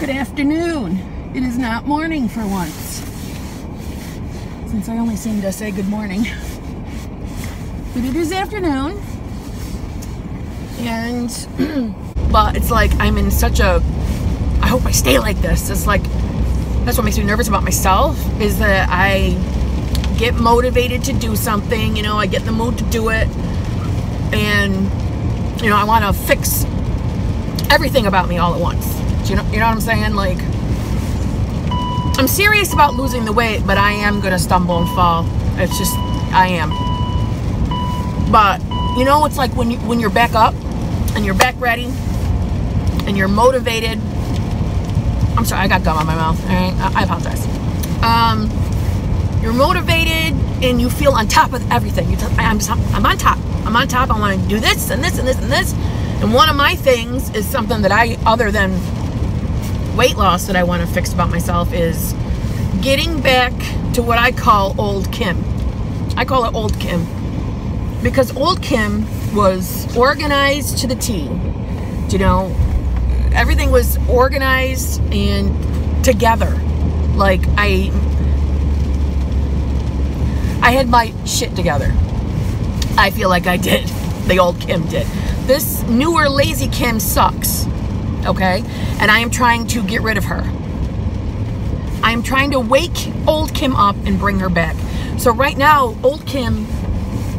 Good afternoon. It is not morning for once, since I only seem to say good morning. But it is afternoon, and but it's like I'm in such a, I hope I stay like this. It's like, that's what makes me nervous about myself, is that I get motivated to do something, you know, I get in the mood to do it, and, you know, I want to fix everything about me all at once. Do you know what I'm saying? Like, I'm serious about losing the weight, but I am gonna stumble and fall. It's just, I am. But, you know, it's like when you're back up, and you're back ready, and you're motivated. I'm sorry, I got gum on my mouth, all right? I apologize. You're motivated, and you feel on top of everything. I'm on top. I'm on top. I want to do this, and this, and this, and this. And one of my things is something that I, other than weight loss, that I want to fix about myself is getting back to what I call old Kim. I call it old Kim because old Kim was organized to the T. You know, everything was organized and together. Like I had my shit together. I feel like I did. The old Kim did. This newer lazy Kim sucks, okay? And I am trying to get rid of her. I am trying to wake old Kim up and bring her back. So right now, old Kim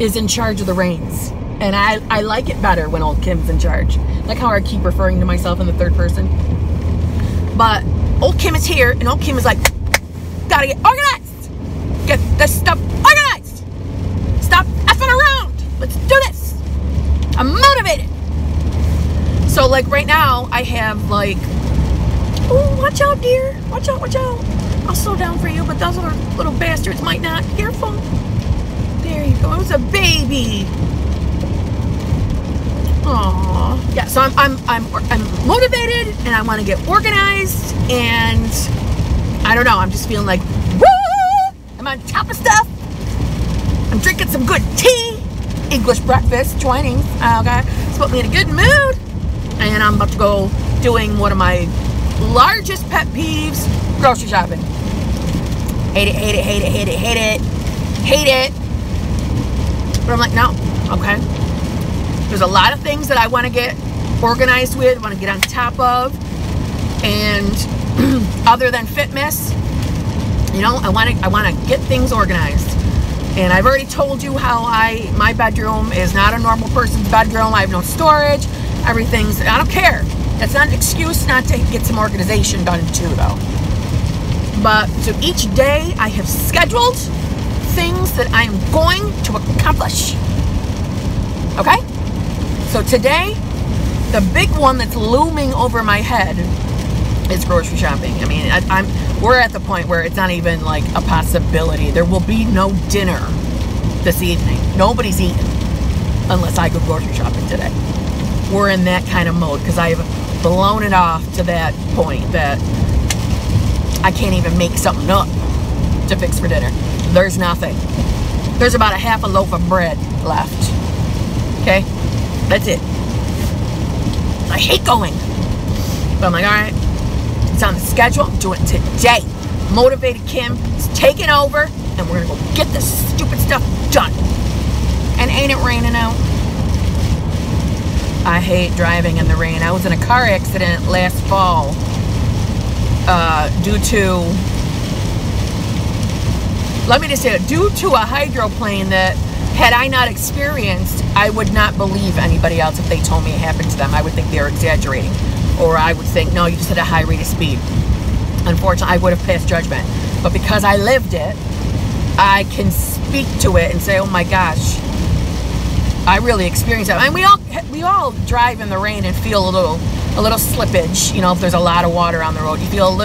is in charge of the reins. And I like it better when old Kim's in charge. Like how I keep referring to myself in the third person. But old Kim is here, and old Kim is like, gotta get organized. Get this stuff organized. Stop effing around. Let's do this. I'm motivated. So like right now I have like, oh, watch out dear, watch out, watch out. I'll slow down for you, but those little bastards might not. Careful. There you go. It was a baby. Aww. Yeah, so I'm motivated and I want to get organized, and I don't know, I'm just feeling like, woo! I'm on top of stuff. I'm drinking some good tea. English breakfast, joining, okay, it's put me in a good mood, and I'm about to go doing one of my largest pet peeves, grocery shopping. Hate it, hate it, hate it, hate it, hate it, hate it, but I'm like, no, okay, there's a lot of things that I want to get organized with, want to get on top of, and other than fitness, you know, I want to get things organized. And I've already told you how my bedroom is not a normal person's bedroom. I have no storage. Everything's, I don't care. That's not an excuse not to get some organization done too, though. But so each day I have scheduled things that I am going to accomplish. Okay? So today, the big one that's looming over my head is grocery shopping. I mean, we're at the point where it's not even like a possibility. There will be no dinner this evening. Nobody's eating unless I go grocery shopping today. We're in that kind of mode because I have blown it off to that point that I can't even make something up to fix for dinner. There's nothing. There's about a half a loaf of bread left. Okay? That's it. I hate going. But I'm like, all right. It's on the schedule. I'm doing it today. Motivated Kim is taking over, and we're gonna go get this stupid stuff done. And ain't it raining out? I hate driving in the rain. I was in a car accident last fall due to a hydroplane that had I not experienced, I would not believe anybody else if they told me it happened to them. I would think they were exaggerating. Or I would think, no, you just hit a high rate of speed. Unfortunately, I would have passed judgment. But because I lived it, I can speak to it and say, oh my gosh, I really experienced that. I mean, we all drive in the rain and feel a little slippage, you know, if there's a lot of water on the road. You feel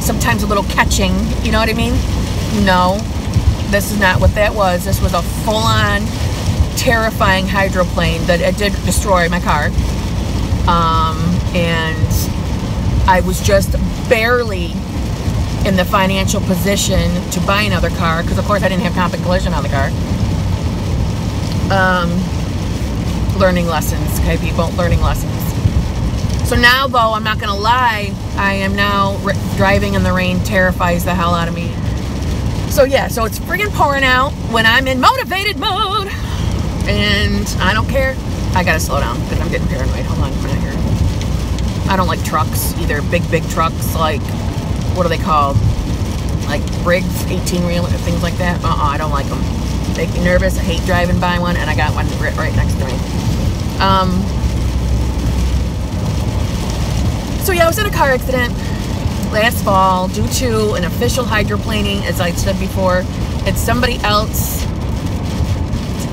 sometimes a little catching, you know what I mean? No, this is not what that was. This was a full-on, terrifying hydroplane that it did destroy my car. And I was just barely in the financial position to buy another car because, of course, I didn't have comp and collision on the car. Learning lessons, okay, people? Learning lessons. So now, though, I'm not gonna lie, I am now driving in the rain. Terrifies the hell out of me. So yeah, so it's friggin' pouring out when I'm in motivated mode, and I don't care. I gotta slow down because I'm getting paranoid. Hold on a minute here. I don't like trucks either. Big trucks, like, what are they called? Like rigs, 18-wheeler, things like that. I don't like them. Make me nervous. I hate driving by one, and I got one right next to me. So yeah, I was in a car accident last fall due to an official hydroplaning, as I said before. It's somebody else,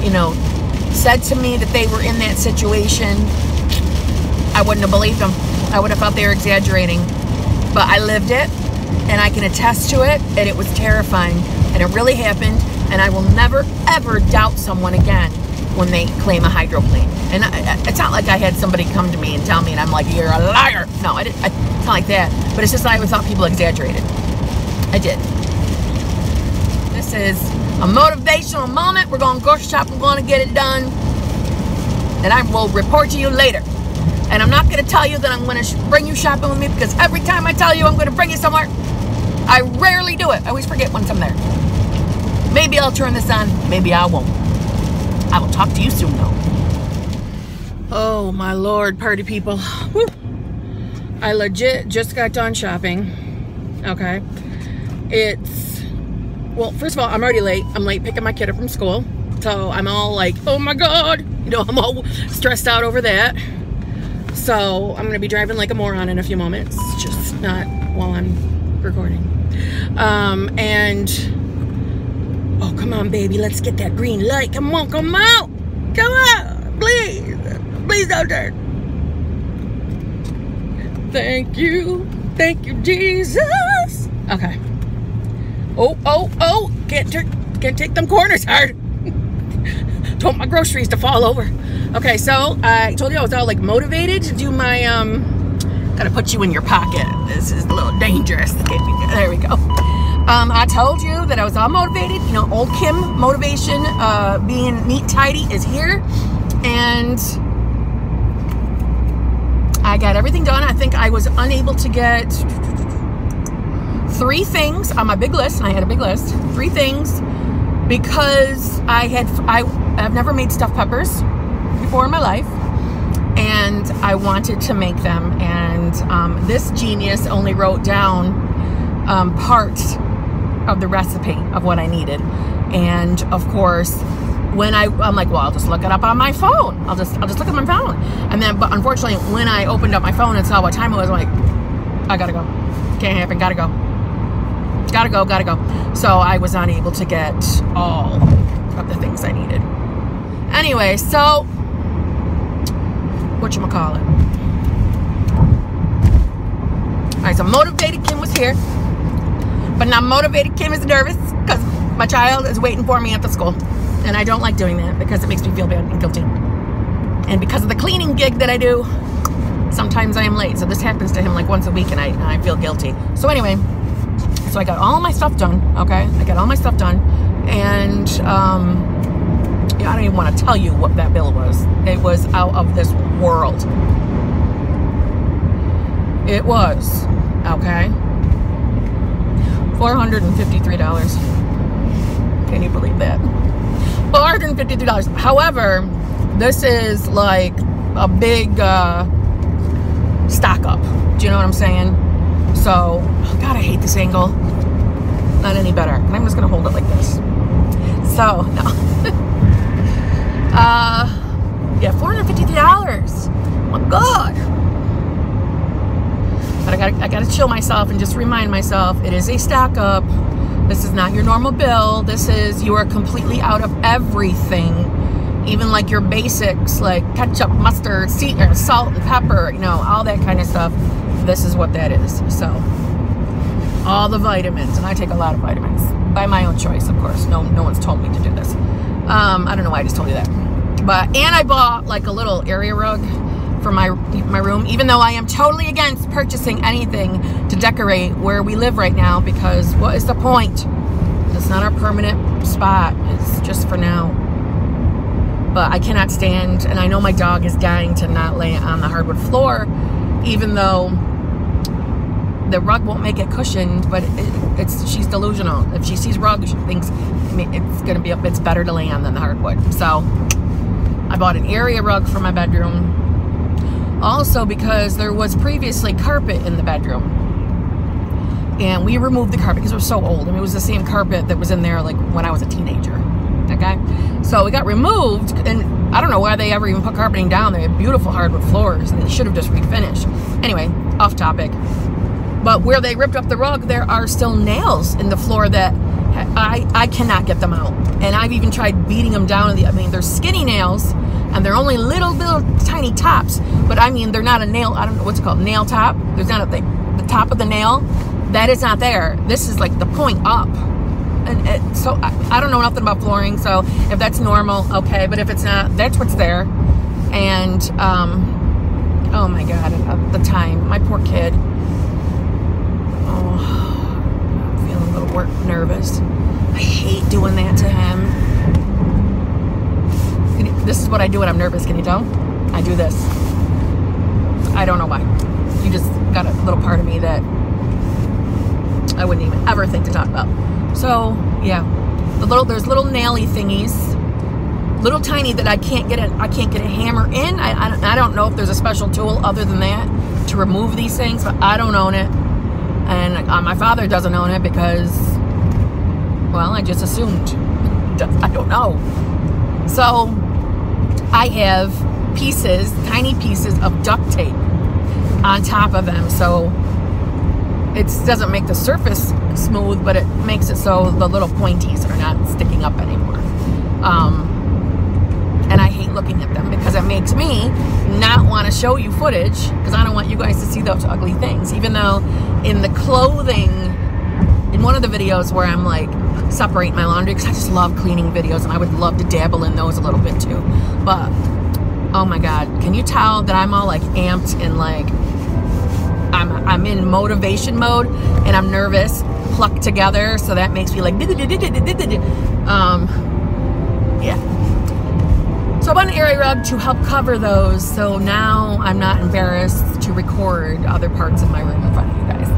you know, said to me that they were in that situation. I wouldn't have believed them. I would have thought they were exaggerating. But I lived it, and I can attest to it, and it was terrifying, and it really happened, and I will never, ever doubt someone again when they claim a hydroplane. And it's not like I had somebody come to me and tell me, and I'm like, you're a liar. No, I didn't. It's not like that. But it's just I always thought people exaggerated. I did. This is a motivational moment. We're going to go shop. We're going to get it done. And I will report to you later. And I'm not going to tell you that I'm going to bring you shopping with me, because every time I tell you I'm going to bring you somewhere, I rarely do it. I always forget once I'm there. Maybe I'll turn this on. Maybe I won't. I will talk to you soon, though. Oh, my Lord, party people. Woo. I legit just got done shopping. Okay. It's, well, first of all, I'm already late. I'm late picking my kid up from school. So I'm all like, oh, my God. You know, I'm all stressed out over that. So I'm going to be driving like a moron in a few moments. Just not while I'm recording. Oh, come on, baby. Let's get that green light. Come on, come out. Come out. Please. Please don't turn. Thank you. Thank you, Jesus. Okay. Oh. Can't take them corners hard. Don't want my groceries to fall over. Okay, so I told you I was all, like, motivated to do my, gotta put you in your pocket. This is a little dangerous. Okay, there we go. I told you that I was all motivated. You know, old Kim motivation, being neat, tidy is here. And I got everything done. I think I was unable to get 3 things on my big list, and I had a big list. 3 things, because I've never made stuffed peppers before in my life, and I wanted to make them. And this genius only wrote down parts of the recipe of what I needed. And of course, when I'm like, well, I'll just look it up on my phone. I'll just look at my phone. And then, but unfortunately, when I opened up my phone and saw what time it was, I'm like, I gotta go. Can't happen. Gotta go. Gotta go. Gotta go. So I was unable to get all of the things I needed. Anyway, so whatchamacallit. All right. So motivated Kim was here, but now motivated Kim is nervous because my child is waiting for me at the school. And I don't like doing that because it makes me feel bad and guilty. And because of the cleaning gig that I do, sometimes I am late. So this happens to him like once a week, and I feel guilty. So anyway, so I got all my stuff done, okay? I got all my stuff done. And I don't even want to tell you what that bill was. It was out of this world. It was, okay? $453. Can you believe that? $453. However, this is like a big stock up. Do you know what I'm saying? So, oh God, I hate this angle. Not any better. And I'm just going to hold it like this. So, no. Yeah, $453. Oh my God. But I gotta chill myself and just remind myself it is a stock up. This is not your normal bill. This is, you are completely out of everything. Even like your basics, like ketchup, mustard, salt and pepper, you know, all that kind of stuff. This is what that is. So all the vitamins, and I take a lot of vitamins by my own choice, of course. No one's told me to do this. I don't know why I just told you that. But, and I bought like a little area rug for my room, even though I am totally against purchasing anything to decorate where we live right now, because what is the point? It's not our permanent spot. It's just for now. But I cannot stand, and I know my dog is dying to not lay on the hardwood floor, even though the rug won't make it cushioned, but she's delusional. If she sees rug, she thinks it's better to lay on than the hardwood. So I bought an area rug for my bedroom. Also, because there was previously carpet in the bedroom, and we removed the carpet because it was so old. I mean, it was the same carpet that was in there like when I was a teenager, okay? So it got removed, and I don't know why they ever even put carpeting down. They had beautiful hardwood floors, and they should have just refinished. Anyway, off topic. But where they ripped up the rug, there are still nails in the floor that I cannot get them out. And I've even tried beating them down. I mean, they're skinny nails, and they're only little tiny tops, but I mean, they're not a nail, I don't know what's it called, nail top. There's not a thing, the top of the nail, that is not there. This is like the point up. And so I don't know nothing about flooring, so if that's normal, okay, but if it's not, that's what's there. And, oh my God, at the time, my poor kid, oh, I'm feeling a little nervous. I hate doing that to him. This is what I do when I'm nervous, can you tell? I do this. I don't know why. You just got a little part of me that I wouldn't even ever think to talk about. So, yeah. There's little naily thingies. Little tiny that I can't get a hammer in. I don't know if there's a special tool other than that to remove these things, but I don't own it. And my father doesn't own it because, well, I just assumed. I don't know. So, I have pieces, tiny pieces of duct tape on top of them, so it doesn't make the surface smooth, but it makes it so the little pointies are not sticking up anymore. And I hate looking at them because it makes me not want to show you footage because I don't want you guys to see those ugly things, even though in the clothing, in one of the videos where I'm like, separate my laundry, because I just love cleaning videos and I would love to dabble in those a little bit too. But oh my God, can you tell that I'm all like amped and like I'm in motivation mode and I'm nervous, plucked together, so that makes me like yeah. So I bought an area rug to help cover those, so now I'm not embarrassed to record other parts of my room in front of you guys.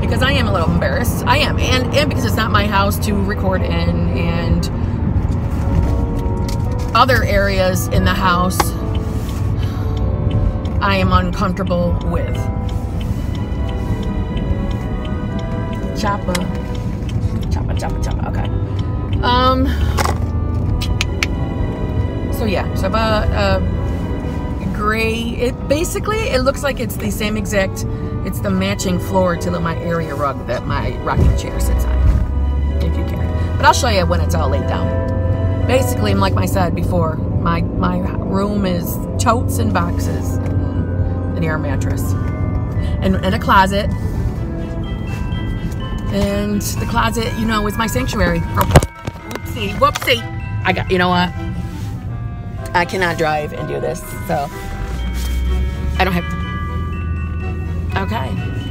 Because I am a little embarrassed. I am, and because it's not my house to record in, and other areas in the house I am uncomfortable with. Choppa. Choppa, choppa, choppa, okay. So yeah, so about gray, it looks like it's the same exact, it's the matching floor to my area rug that my rocking chair sits on, if you care. But I'll show you when it's all laid down. Basically, like I said before, my room is totes and boxes and an air mattress and a closet. And the closet, you know, is my sanctuary. Whoopsie, whoopsie. You know what? I cannot drive and do this, so I don't have to. Okay.